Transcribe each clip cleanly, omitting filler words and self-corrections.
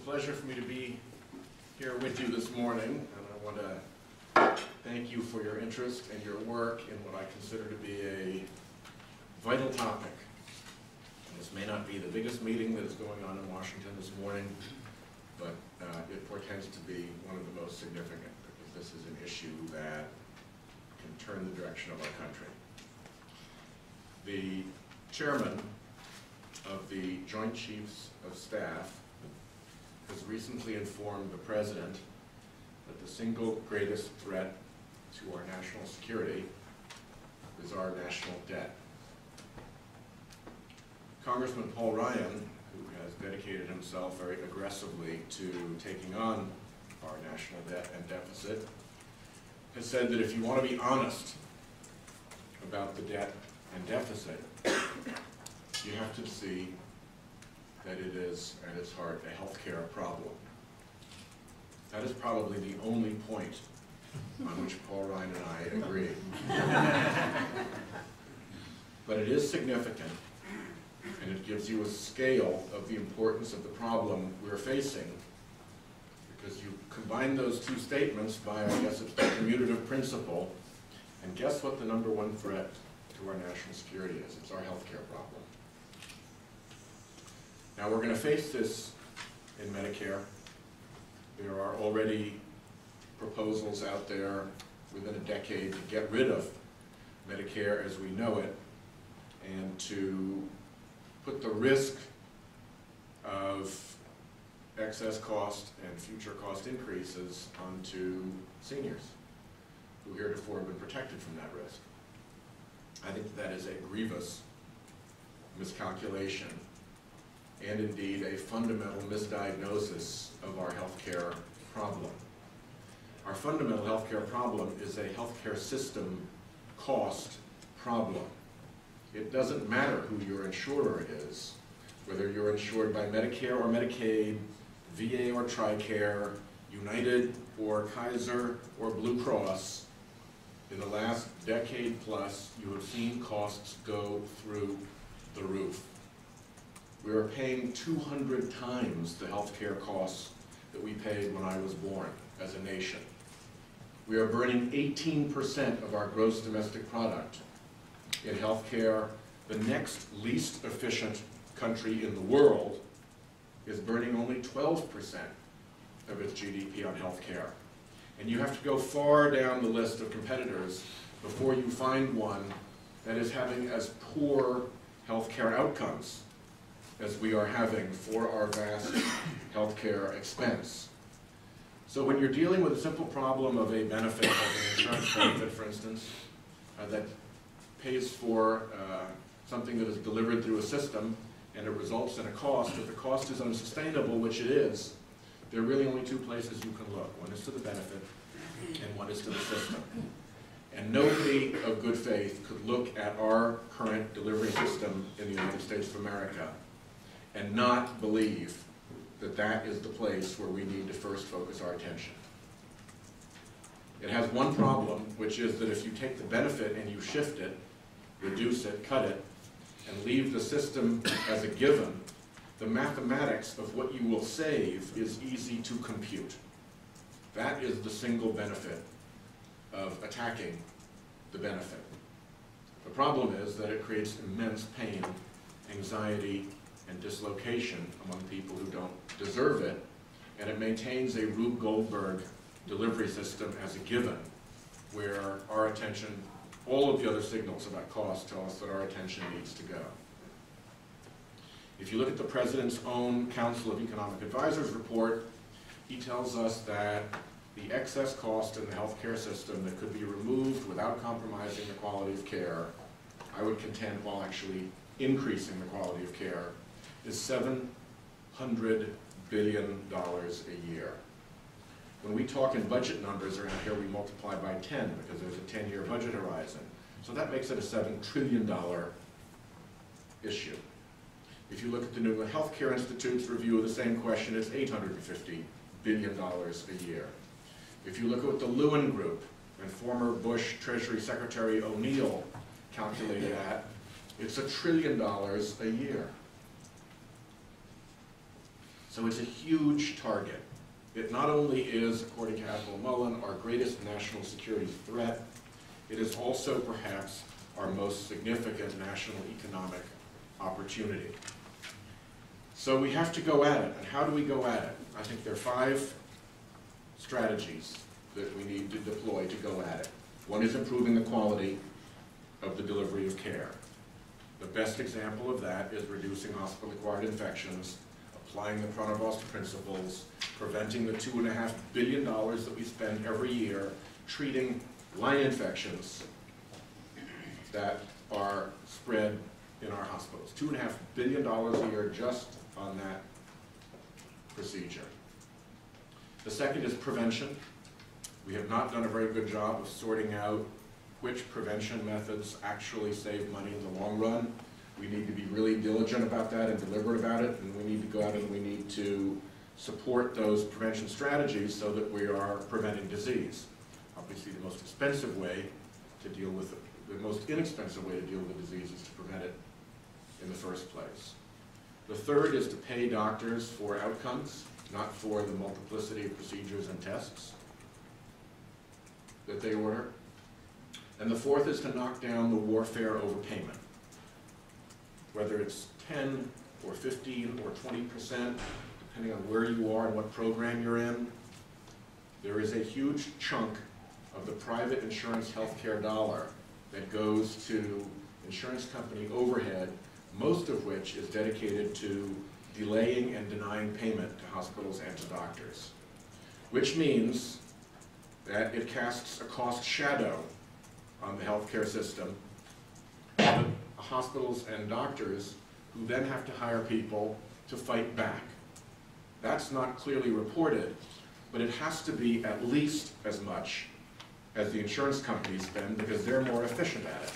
a pleasure for me to be here with you this morning, and I want to thank you for your interest and your work in what I consider to be a vital topic. And this may not be the biggest meeting that is going on in Washington this morning, but it portends to be one of the most significant, because this is an issue that can turn the direction of our country. The chairman of the Joint Chiefs of Staff has recently informed the President that the single greatest threat to our national security is our national debt. Congressman Paul Ryan, who has dedicated himself very aggressively to taking on our national debt and deficit, has said that if you want to be honest about the debt and deficit, you have to see that it is, at its heart, a healthcare problem. That is probably the only point on which Paul Ryan and I agree. But it is significant, and it gives you a scale of the importance of the problem we're facing, because you combine those two statements by, I guess it's the commutative principle, and guess what the number one threat to our national security is? It's our healthcare problem. Now, we're going to face this in Medicare. There are already proposals out there within a decade to get rid of Medicare as we know it and to put the risk of excess cost and future cost increases onto seniors who heretofore have been protected from that risk. I think that is a grievous miscalculation and indeed a fundamental misdiagnosis of our healthcare problem. Our fundamental healthcare problem is a healthcare system cost problem. It doesn't matter who your insurer is, whether you're insured by Medicare or Medicaid, VA or TRICARE, United or Kaiser or Blue Cross. In the last decade plus, you have seen costs go through the roof. We are paying 200 times the healthcare costs that we paid when I was born as a nation. We are burning 18% of our gross domestic product in healthcare. The next least efficient country in the world is burning only 12% of its GDP on healthcare. And you have to go far down the list of competitors before you find one that is having as poor healthcare outcomes as we are having for our vast healthcare expense. So when you're dealing with a simple problem of a benefit, like an insurance benefit, for instance, that pays for something that is delivered through a system and it results in a cost, if the cost is unsustainable, which it is, there are really only two places you can look. One is to the benefit and one is to the system. And nobody of good faith could look at our current delivery system in the United States of America and not believe that that is the place where we need to first focus our attention. It has one problem, which is that if you take the benefit and you shift it, reduce it, cut it, and leave the system as a given, the mathematics of what you will save is easy to compute. That is the single benefit of attacking the benefit. The problem is that it creates immense pain, anxiety, and dislocation among people who don't deserve it, and it maintains a Rube Goldberg delivery system as a given, where our attention, all of the other signals about cost tell us that our attention needs to go. If you look at the President's own Council of Economic Advisors report, he tells us that the excess cost in the healthcare system that could be removed without compromising the quality of care, I would contend while actually increasing the quality of care, is $700 billion a year. When we talk in budget numbers around here, we multiply by 10 because there's a 10-year budget horizon. So that makes it a $7 trillion issue. If you look at the New England Healthcare Institute's review of the same question, it's $850 billion a year. If you look at what the Lewin Group and former Bush Treasury Secretary O'Neill calculated at, it's $1 trillion a year. So it's a huge target. It not only is, according to Admiral Mullen, our greatest national security threat, it is also perhaps our most significant national economic opportunity. So we have to go at it, and how do we go at it? I think there are 5 strategies that we need to deploy to go at it. One is improving the quality of the delivery of care. The best example of that is reducing hospital-acquired infections, applying the Pronovost principles, preventing the $2.5 billion that we spend every year treating line infections that are spread in our hospitals. $2.5 billion a year just on that procedure. The second is prevention. We have not done a very good job of sorting out which prevention methods actually save money in the long run. We need to be really diligent about that and deliberate about it, and we need to go out and we need to support those prevention strategies so that we are preventing disease. Obviously the most expensive way to deal with the most inexpensive way to deal with the disease is to prevent it in the first place. The third is to pay doctors for outcomes, not for the multiplicity of procedures and tests that they order. And the fourth is to knock down the warfare over payment. Whether it's 10 or 15 or 20%, depending on where you are and what program you're in, there is a huge chunk of the private insurance healthcare dollar that goes to insurance company overhead, most of which is dedicated to delaying and denying payment to hospitals and to doctors, which means that it casts a cost shadow on the healthcare system, the hospitals and doctors who then have to hire people to fight back. That's not clearly reported, but it has to be at least as much as the insurance companies spend because they're more efficient at it.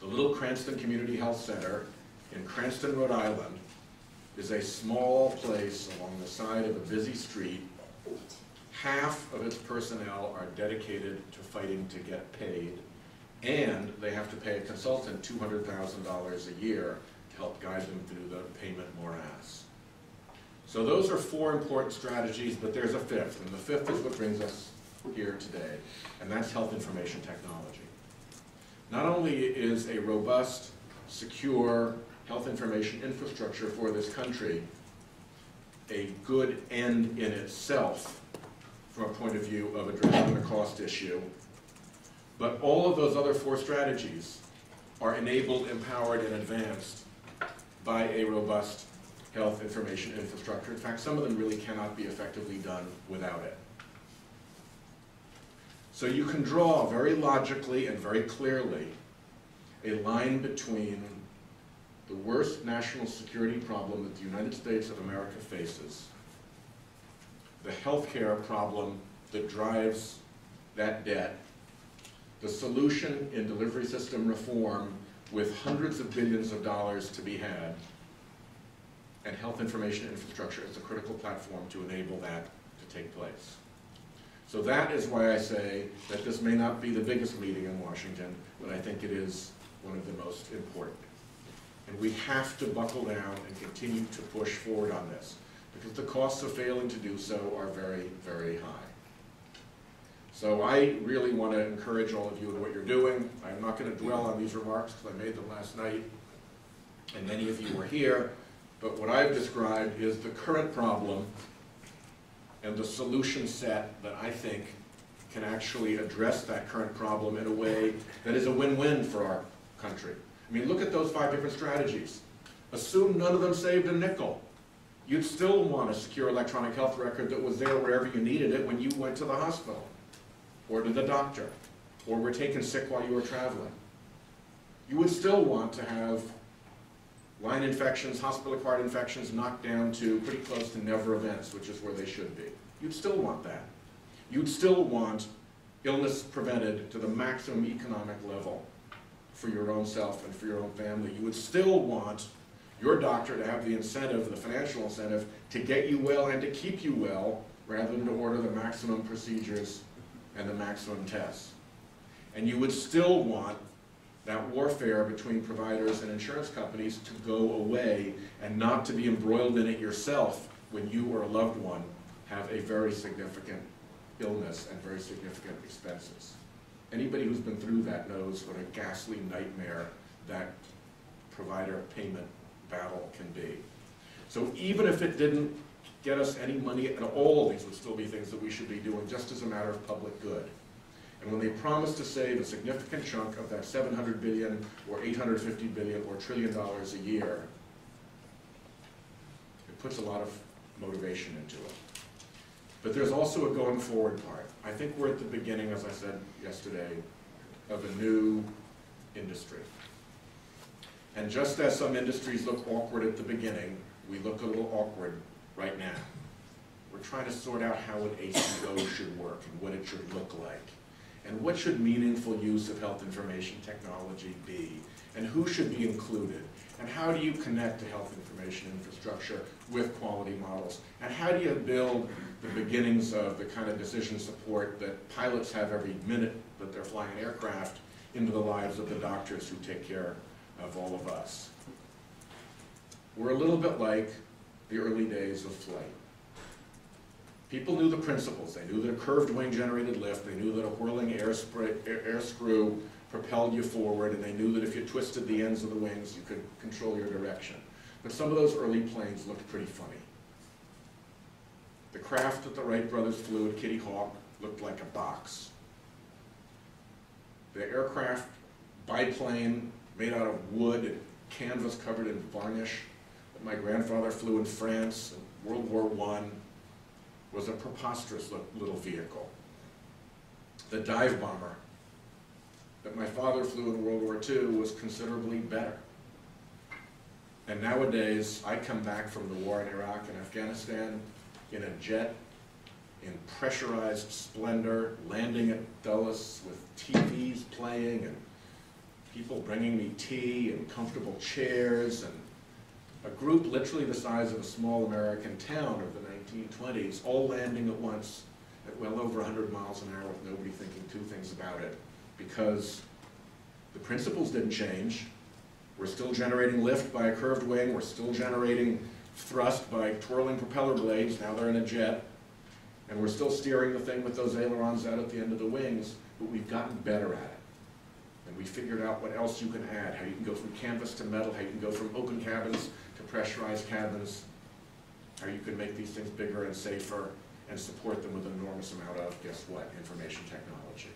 The Little Cranston Community Health Center in Cranston, Rhode Island is a small place along the side of a busy street. Half of its personnel are dedicated to fighting to get paid, and they have to pay a consultant $200,000 a year to help guide them through the payment morass. So those are 4 important strategies, but there's a 5th, and the 5th is what brings us here today, and that's health information technology. Not only is a robust, secure health information infrastructure for this country a good end in itself, from a point of view of addressing the cost issue, but all of those other 4 strategies are enabled, empowered, and advanced by a robust health information infrastructure. In fact, some of them really cannot be effectively done without it. So you can draw very logically and very clearly a line between the worst national security problem that the United States of America faces, the healthcare problem that drives that debt, the solution in delivery system reform with hundreds of billions of dollars to be had, and health information infrastructure as a critical platform to enable that to take place. So that is why I say that this may not be the biggest meeting in Washington, but I think it is one of the most important. And we have to buckle down and continue to push forward on this, because the costs of failing to do so are very, very high. So I really want to encourage all of you in what you're doing. I'm not going to dwell on these remarks because I made them last night and many of you were here, but what I've described is the current problem and the solution set that I think can actually address that current problem in a way that is a win-win for our country. I mean, look at those 5 different strategies. Assume none of them saved a nickel. You'd still want a secure electronic health record that was there wherever you needed it when you went to the hospital or to the doctor or were taken sick while you were traveling. You would still want to have line infections, hospital-acquired infections knocked down to pretty close to never events, which is where they should be. You'd still want that. You'd still want illness prevented to the maximum economic level for your own self and for your own family. You would still want your doctor to have the incentive, the financial incentive, to get you well and to keep you well rather than to order the maximum procedures and the maximum tests. And you would still want that warfare between providers and insurance companies to go away and not to be embroiled in it yourself when you or a loved one have a very significant illness and very significant expenses. Anybody who's been through that knows what a ghastly nightmare that provider payment battle can be. So even if it didn't get us any money at all, these would still be things that we should be doing just as a matter of public good. And when they promise to save a significant chunk of that $700 billion or $850 billion or $1 trillion a year, it puts a lot of motivation into it. But there's also a going forward part. I think we're at the beginning, as I said yesterday, of a new industry. And just as some industries look awkward at the beginning, we look a little awkward right now. We're trying to sort out how an ACO should work and what it should look like. And what should meaningful use of health information technology be? And who should be included? And how do you connect to health information infrastructure with quality models? And how do you build the beginnings of the kind of decision support that pilots have every minute that they're flying aircraft into the lives of the doctors who take care of all of us? We're a little bit like the early days of flight. People knew the principles. They knew that a curved wing generated lift. They knew that a whirling air screw propelled you forward, and they knew that if you twisted the ends of the wings, you could control your direction. But some of those early planes looked pretty funny. The craft that the Wright brothers flew at Kitty Hawk looked like a box. The aircraft biplane made out of wood and canvas covered in varnish that my grandfather flew in France in World War I was a preposterous little vehicle. The dive bomber that my father flew in World War II was considerably better. And nowadays, I come back from the war in Iraq and Afghanistan in a jet, in pressurized splendor, landing at Dulles with TVs playing and people bringing me tea and comfortable chairs and a group literally the size of a small American town of the 1920s, all landing at once at well over 100 miles an hour with nobody thinking two things about it, because the principles didn't change. We're still generating lift by a curved wing. We're still generating thrust by twirling propeller blades. Now they're in a jet. And we're still steering the thing with those ailerons out at the end of the wings, but we've gotten better at it. And we figured out what else you can add, how you can go from canvas to metal, how you can go from open cabins to pressurized cabins, how you can make these things bigger and safer and support them with an enormous amount of, guess what, information technology.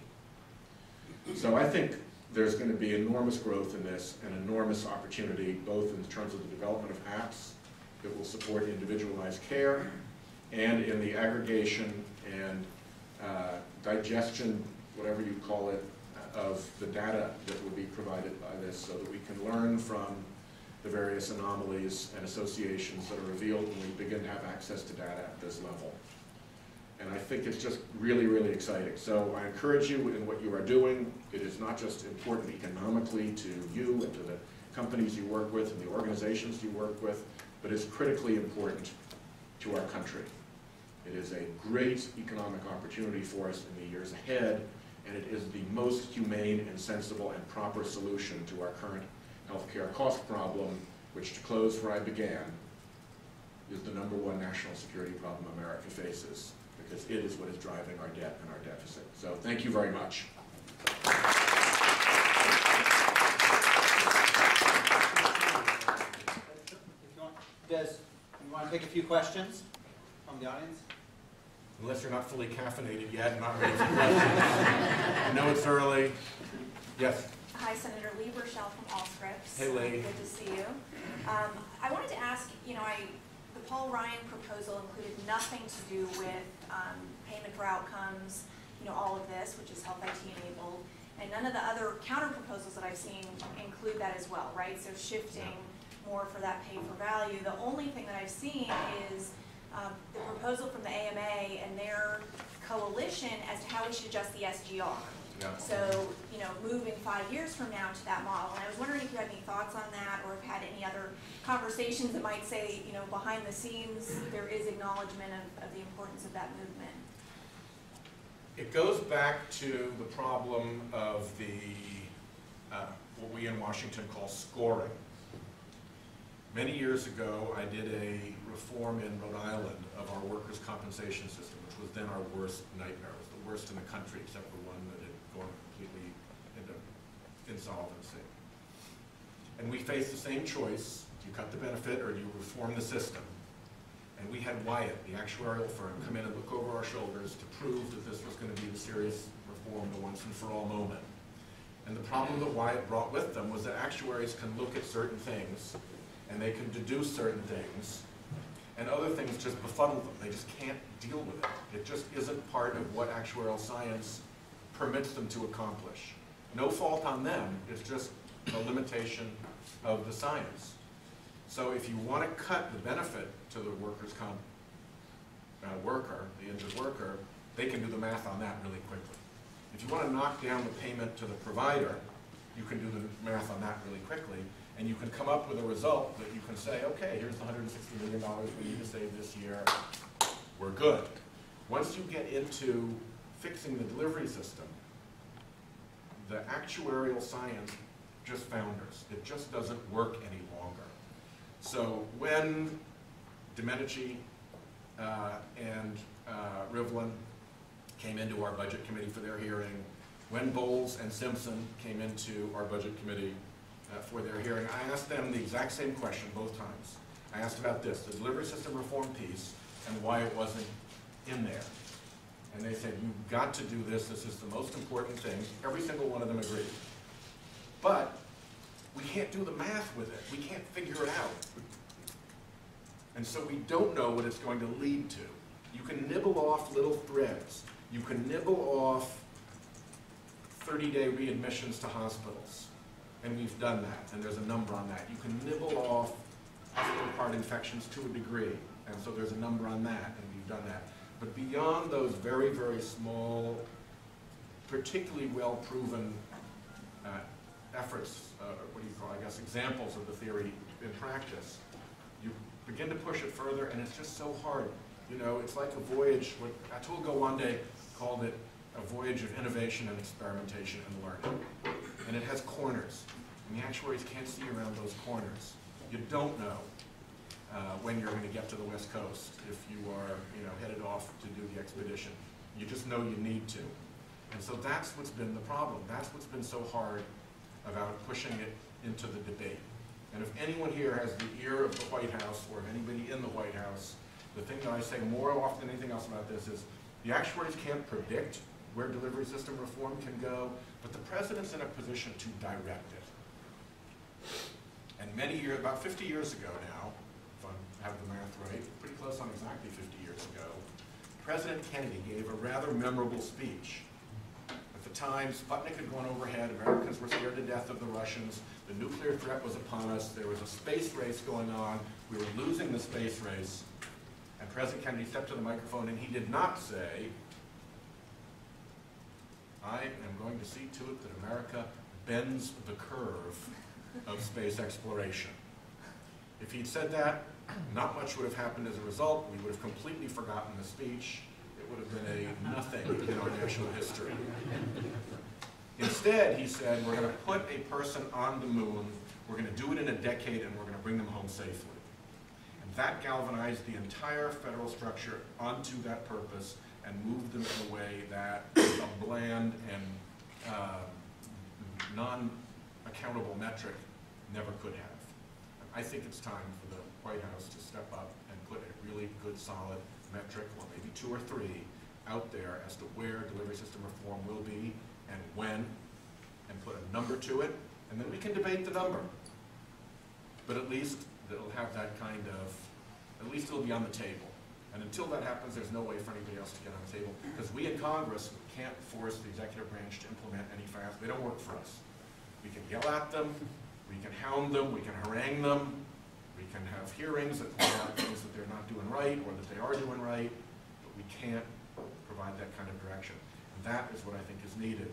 So I think there's going to be enormous growth in this and enormous opportunity, both in terms of the development of apps that will support individualized care and in the aggregation and digestion, whatever you call it, of the data that will be provided by this so that we can learn from the various anomalies and associations that are revealed when we begin to have access to data at this level. And I think it's just really, really exciting. So I encourage you in what you are doing. It is not just important economically to you and to the companies you work with and the organizations you work with, but it's critically important to our country. It is a great economic opportunity for us in the years ahead, and it is the most humane and sensible and proper solution to our current healthcare cost problem, which, to close where I began, is the #1 national security problem America faces, because it is what is driving our debt and our deficit. So thank you very much. Does you want to take a few questions from the audience? Unless you're not fully caffeinated yet, not ready for questions. I know it's early. Yes? Hi, Senator Lieberschell from Allscripts. Hey, Lee. Good to see you. I wanted to ask, you know, the Paul Ryan proposal included nothing to do with payment for outcomes, you know, all of this, which is health IT enabled, and none of the other counter proposals that I've seen include that as well, right? So shifting more for that pay for value. The only thing that I've seen is the proposal from the AMA and their coalition as to how we should adjust the SGR. Yeah. So, you know, moving 5 years from now to that model. And I was wondering if you had any thoughts on that, or if you had any other conversations that might say, you know, behind the scenes there is acknowledgement of the importance of that movement. It goes back to the problem of the what we in Washington call scoring. Many years ago, I did a reform in Rhode Island of our workers' compensation system, which was then our worst nightmare. It was the worst in the country, except for one that had gone completely into insolvency. And we faced the same choice: you cut the benefit or you reform the system. And we had Wyatt, the actuarial firm, come in and look over our shoulders to prove that this was going to be the serious reform, the once and for all moment. And the problem that Wyatt brought with them was that actuaries can look at certain things and they can deduce certain things, and other things just befuddle them. They just can't deal with it. It just isn't part of what actuarial science permits them to accomplish. No fault on them, it's just a limitation of the science. So if you want to cut the benefit to the workers' comp worker, the injured worker, they can do the math on that really quickly. If you want to knock down the payment to the provider, you can do the math on that really quickly, and you can come up with a result that you can say, okay, here's the $160 million we need to save this year, we're good. Once you get into fixing the delivery system, the actuarial science just founders. It just doesn't work any longer. So when Domenici and Rivlin came into our budget committee for their hearing, when Bowles and Simpson came into our budget committee for their hearing, I asked them the exact same question both times. I asked about this, the delivery system reform piece, and why it wasn't in there. And they said, you've got to do this, this is the most important thing. Every single one of them agreed. But we can't do the math with it. We can't figure it out. And so we don't know what it's going to lead to. You can nibble off little threads. You can nibble off 30-day readmissions to hospitals. And we've done that, and there's a number on that. You can nibble off hospital acquired infections to a degree, and so there's a number on that, and we've done that. But beyond those very, very small, particularly well-proven efforts, examples of the theory in practice, you begin to push it further, and it's just so hard. You know, it's like a voyage, what Atul Gawande called it, a voyage of innovation and experimentation and learning. And it has corners, and the actuaries can't see around those corners. You don't know when you're going to get to the West Coast if you are, you know, headed off to do the expedition. You just know you need to. And so that's what's been the problem. That's what's been so hard about pushing it into the debate. And if anyone here has the ear of the White House, or anybody in the White House, the thing that I say more often than anything else about this is the actuaries can't predict where delivery system reform can go, but the president's in a position to direct it. And many years, about 50 years ago now, if I have the math right, pretty close on exactly 50 years ago, President Kennedy gave a rather memorable speech. At the time, Sputnik had gone overhead, Americans were scared to death of the Russians, the nuclear threat was upon us, there was a space race going on, we were losing the space race, and President Kennedy stepped to the microphone and he did not say, I am going to see to it that America bends the curve of space exploration. If he'd said that, not much would have happened as a result. We would have completely forgotten the speech. It would have been a nothing in our national history. Instead, he said, we're going to put a person on the moon, we're going to do it in a decade, and we're going to bring them home safely. And that galvanized the entire federal structure onto that purpose, and move them in a way that a bland and non-accountable metric never could have. I think it's time for the White House to step up and put a really good, solid metric, or maybe two or three, out there as to where delivery system reform will be and when, and put a number to it, and then we can debate the number. But at least it'll have that kind of, at least it'll be on the table. And until that happens, there's no way for anybody else to get on the table, because we in Congress can't force the executive branch to implement any fast. They don't work for us. We can yell at them, we can hound them, we can harangue them, we can have hearings that point out things that they're not doing right or that they are doing right, but we can't provide that kind of direction. And that is what I think is needed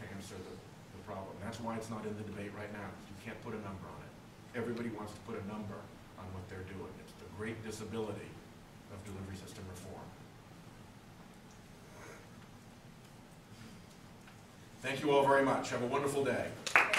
to answer the problem. That's why it's not in the debate right now. You can't put a number on it. Everybody wants to put a number on what they're doing. It's the great disability of delivery system reform. Thank you all very much. Have a wonderful day.